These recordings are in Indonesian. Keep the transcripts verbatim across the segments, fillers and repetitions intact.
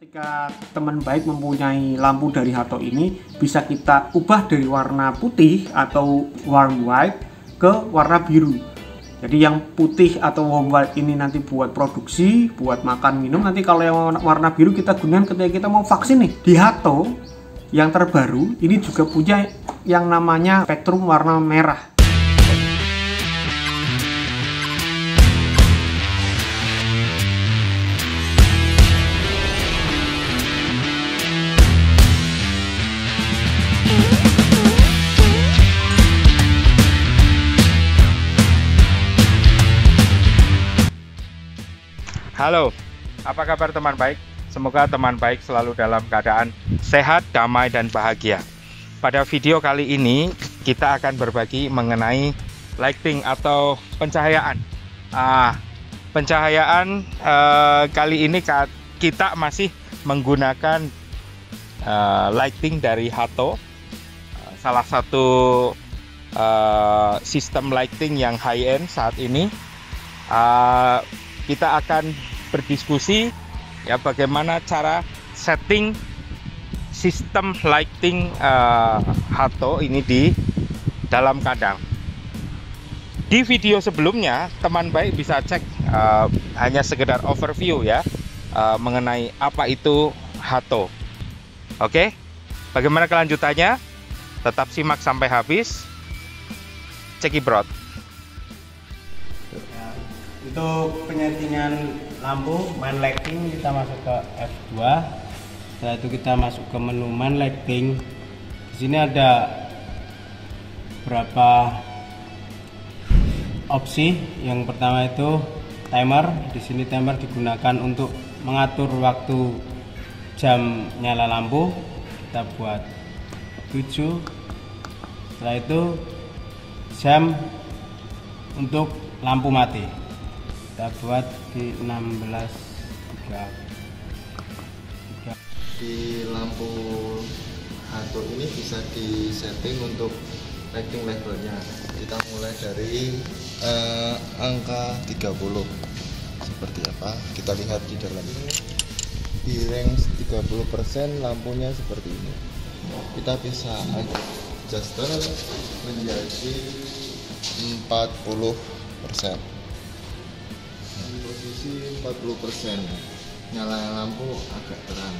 Ketika teman baik mempunyai lampu dari Hato ini, bisa kita ubah dari warna putih atau warm white ke warna biru. Jadi yang putih atau warm white ini nanti buat produksi, buat makan minum. Nanti kalau yang warna biru kita gunakan ketika kita mau vaksin nih. Di Hato yang terbaru ini juga punya yang namanya spektrum warna merah. Halo, apa kabar teman baik? Semoga teman baik selalu dalam keadaan sehat, damai, dan bahagia. Pada video kali ini, kita akan berbagi mengenai lighting atau pencahayaan. Ah, pencahayaan eh, kali ini kita masih menggunakan eh, lighting dari Hato. Salah satu eh, sistem lighting yang high-end saat ini. Eh, kita akan berdiskusi ya bagaimana cara setting sistem lighting uh, Hato ini di dalam kandang. Di video sebelumnya teman baik bisa cek uh, hanya sekedar overview ya uh, mengenai apa itu Hato. Oke, bagaimana kelanjutannya? Tetap simak sampai habis. Cekidot. Untuk penyetingan lampu main lighting, kita masuk ke F dua. Setelah itu kita masuk ke menu main lighting. Di sini ada beberapa opsi. Yang pertama itu timer. Di sini timer digunakan untuk mengatur waktu jam nyala lampu. Kita buat tujuh. Setelah itu jam untuk lampu mati. Kita buat di enam belas tiga puluh. Di lampu Hato ini bisa disetting untuk lighting levelnya. Kita mulai dari uh, angka tiga puluh. Seperti apa? Kita lihat di dalam ini. Di range tiga puluh persen lampunya seperti ini. Kita bisa adjuster menjadi empat puluh persen. Posisi empat puluh persen, nyala lampu agak terang.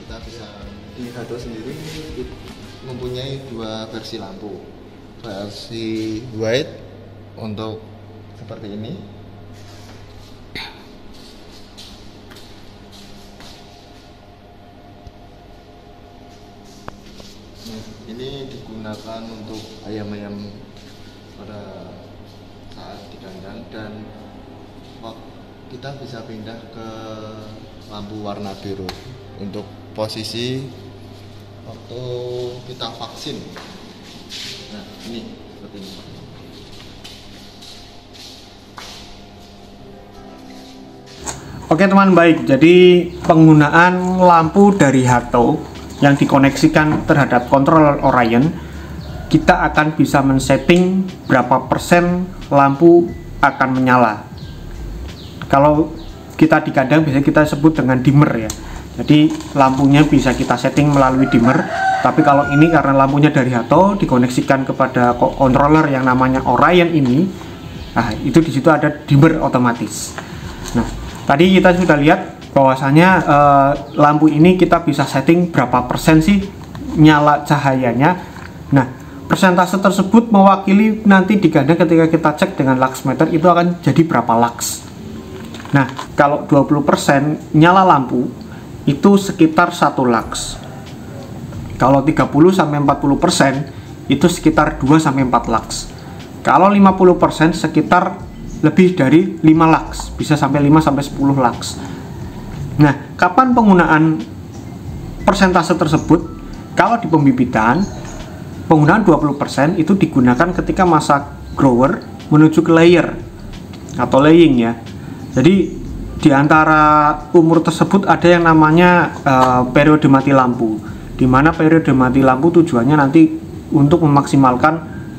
Kita bisa di Hato sendiri mempunyai dua versi lampu, versi white untuk seperti ini, nah, ini digunakan untuk ayam-ayam pada saat di kandang, dan kita bisa pindah ke lampu warna biru untuk posisi waktu kita vaksin. Nah, ini seperti ini. Oke teman baik, jadi penggunaan lampu dari Hato yang dikoneksikan terhadap kontrol Orion, kita akan bisa men-setting berapa persen lampu akan menyala. Kalau kita di kandang biasanya kita sebut dengan dimmer ya. Jadi lampunya bisa kita setting melalui dimmer. Tapi kalau ini karena lampunya dari Hato dikoneksikan kepada controller yang namanya Orion ini, nah itu di situ ada dimmer otomatis. Nah tadi kita sudah lihat bahwasanya eh, lampu ini kita bisa setting berapa persen sih nyala cahayanya. Nah persentase tersebut mewakili nanti di kandang ketika kita cek dengan luxmeter itu akan jadi berapa lux. Nah, kalau dua puluh persen nyala lampu itu sekitar satu lux. Kalau tiga puluh sampai empat puluh persen itu sekitar dua sampai empat lux. Kalau lima puluh persen sekitar lebih dari lima lux, bisa sampai lima sampai sepuluh lux. Nah, kapan penggunaan persentase tersebut? Kalau di pembibitan, penggunaan dua puluh persen itu digunakan ketika masa grower menuju ke layer atau laying ya. Jadi di antara umur tersebut ada yang namanya uh, periode mati lampu, di mana periode mati lampu tujuannya nanti untuk memaksimalkan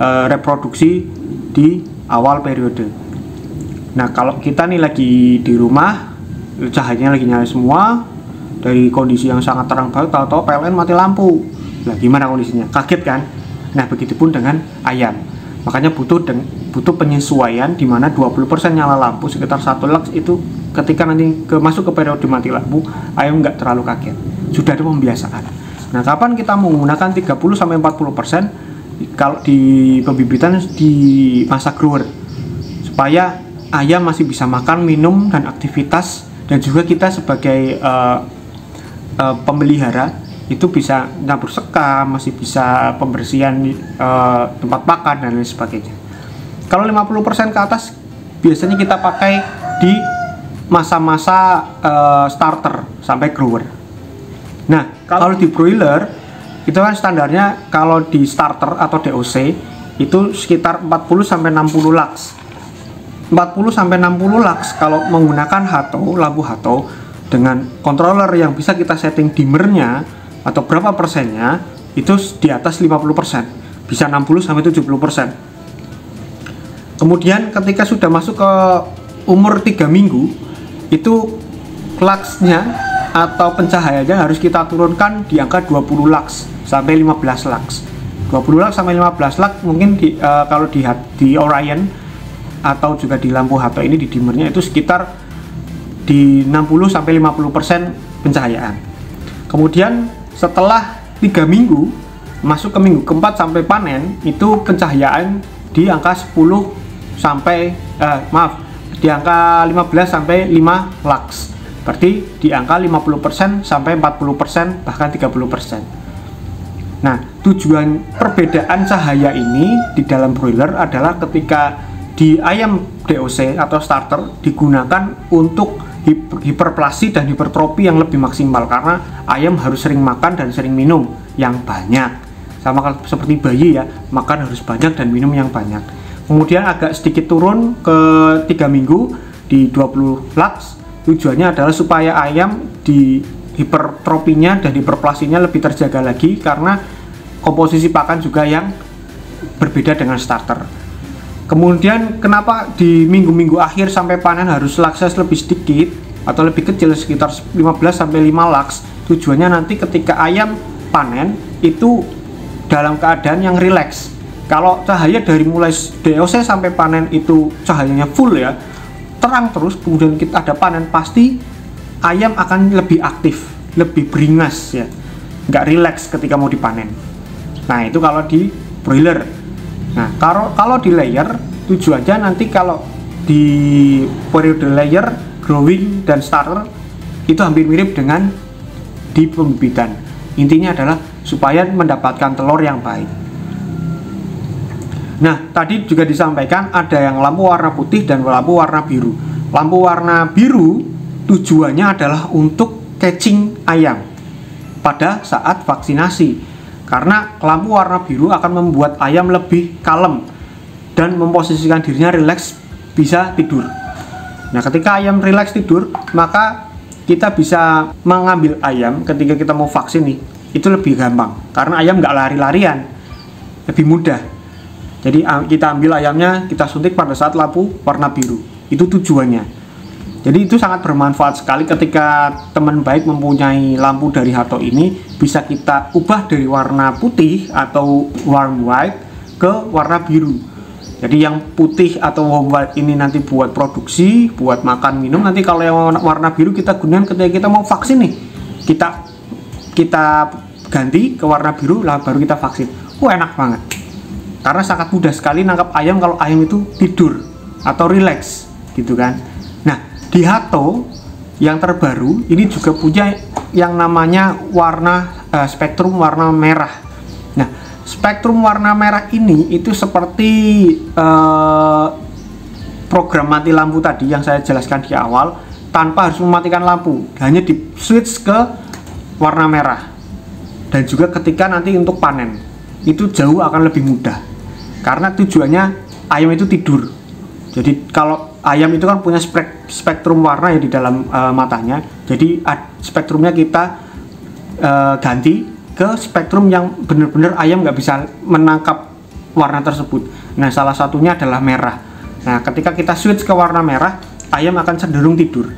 uh, reproduksi di awal periode. Nah kalau kita nih lagi di rumah, cahayanya lagi nyala semua, dari kondisi yang sangat terang banget, tahu-tahu P L N mati lampu. Nah, gimana kondisinya? Kaget kan? Nah, begitupun dengan ayam. Makanya butuh butuh penyesuaian di mana dua puluh persen nyala lampu sekitar satu lux itu ketika nanti ke, masuk ke periode mati lampu, ayam nggak terlalu kaget. Sudah ada pembiasaan. Nah, kapan kita menggunakan tiga puluh sampai empat puluh persen kalau di pembibitan di masa grower supaya ayam masih bisa makan, minum, dan aktivitas, dan juga kita sebagai uh, uh, pemelihara itu bisa nabur sekam, masih bisa pembersihan uh, tempat pakan dan lain sebagainya. Kalau lima puluh persen ke atas biasanya kita pakai di masa-masa uh, starter sampai grower. Nah, kalau di broiler itu kan standarnya kalau di starter atau D O C itu sekitar empat puluh sampai enam puluh lux. empat puluh sampai enam puluh lux kalau menggunakan Hato, lampu Hato dengan controller yang bisa kita setting dimmernya atau berapa persennya itu di atas lima puluh persen, bisa enam puluh sampai tujuh puluh persen. Kemudian ketika sudah masuk ke umur tiga minggu itu luxnya atau pencahayaannya harus kita turunkan di angka dua puluh lux sampai lima belas lux. dua puluh lux sampai lima belas lux mungkin di, uh, kalau di, di Orion atau juga di lampu Hato ini di dimmernya itu sekitar di enam puluh sampai lima puluh persen pencahayaan. Kemudian setelah tiga minggu masuk ke minggu keempat sampai panen itu pencahayaan di angka sepuluh sampai eh, maaf di angka lima belas sampai lima lux. Berarti di angka lima puluh persen sampai empat puluh persen bahkan tiga puluh persen. Nah, tujuan perbedaan cahaya ini di dalam broiler adalah ketika di ayam D O C atau starter digunakan untuk hiperplasi dan hipertropi yang lebih maksimal karena ayam harus sering makan dan sering minum yang banyak, sama seperti bayi ya, makan harus banyak dan minum yang banyak. Kemudian agak sedikit turun ke tiga minggu di dua puluh lux, tujuannya adalah supaya ayam di hipertropinya dan hiperplasinya lebih terjaga lagi karena komposisi pakan juga yang berbeda dengan starter. Kemudian kenapa di minggu-minggu akhir sampai panen harus luxnya lebih sedikit atau lebih kecil sekitar lima belas sampai lima lux? Tujuannya nanti ketika ayam panen itu dalam keadaan yang rileks. Kalau cahaya dari mulai D O C sampai panen itu cahayanya full ya, terang terus, kemudian kita ada panen, pasti ayam akan lebih aktif, lebih beringas ya, nggak rileks ketika mau dipanen. Nah, itu kalau di broiler. Nah, kalau kalau di layer tujuannya nanti kalau di periode layer growing dan starter itu hampir mirip dengan di pembibitan. Intinya adalah supaya mendapatkan telur yang baik. Nah, tadi juga disampaikan ada yang lampu warna putih dan lampu warna biru. Lampu warna biru tujuannya adalah untuk catching ayam pada saat vaksinasi. Karena lampu warna biru akan membuat ayam lebih kalem dan memposisikan dirinya rileks, bisa tidur. Nah, ketika ayam rileks tidur, maka kita bisa mengambil ayam ketika kita mau vaksin nih, itu lebih gampang. Karena ayam nggak lari-larian, lebih mudah. Jadi kita ambil ayamnya, kita suntik pada saat lampu warna biru. Itu tujuannya. Jadi itu sangat bermanfaat sekali ketika teman baik mempunyai lampu dari Hato ini, bisa kita ubah dari warna putih atau warm white ke warna biru. Jadi yang putih atau warm white ini nanti buat produksi, buat makan minum. Nanti kalau yang warna biru kita gunakan ketika kita mau vaksin nih, kita kita ganti ke warna biru lah baru kita vaksin. Wah, enak banget. Karena sangat mudah sekali nangkap ayam kalau ayam itu tidur atau relax gitu kan. Nah, di Hato yang terbaru ini juga punya yang namanya warna uh, spektrum warna merah. Nah, spektrum warna merah ini itu seperti uh, program mati lampu tadi yang saya jelaskan di awal, tanpa harus mematikan lampu, hanya di switch ke warna merah. Dan juga ketika nanti untuk panen itu jauh akan lebih mudah karena tujuannya ayam itu tidur. Jadi kalau ayam itu kan punya spektrum warna ya di dalam uh, matanya. Jadi spektrumnya kita uh, ganti ke spektrum yang benar-benar ayam nggak bisa menangkap warna tersebut. Nah, salah satunya adalah merah. Nah, ketika kita switch ke warna merah, ayam akan cenderung tidur.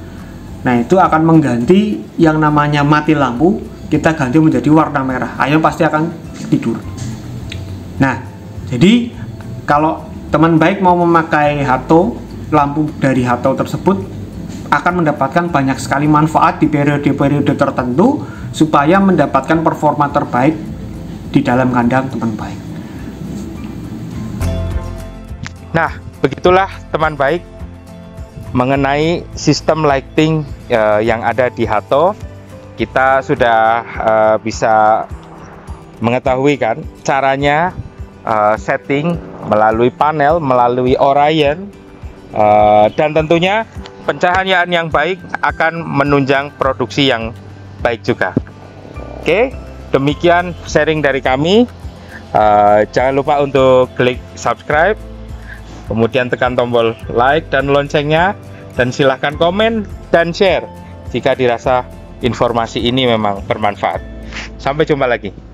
Nah, itu akan mengganti yang namanya mati lampu, kita ganti menjadi warna merah. Ayam pasti akan tidur. Nah, jadi kalau teman baik mau memakai Hato, lampu dari Hato tersebut akan mendapatkan banyak sekali manfaat di periode-periode tertentu supaya mendapatkan performa terbaik di dalam kandang teman baik. Nah, begitulah teman baik mengenai sistem lighting eh, yang ada di Hato. Kita sudah eh, bisa mengetahui kan caranya eh, setting melalui panel, melalui Orion, eh, dan tentunya pencahayaan yang baik akan menunjang produksi yang baik juga. Oke, demikian sharing dari kami. Eh, jangan lupa untuk klik subscribe, kemudian tekan tombol like dan loncengnya, dan silahkan komen dan share jika dirasa informasi ini memang bermanfaat. Sampai jumpa lagi.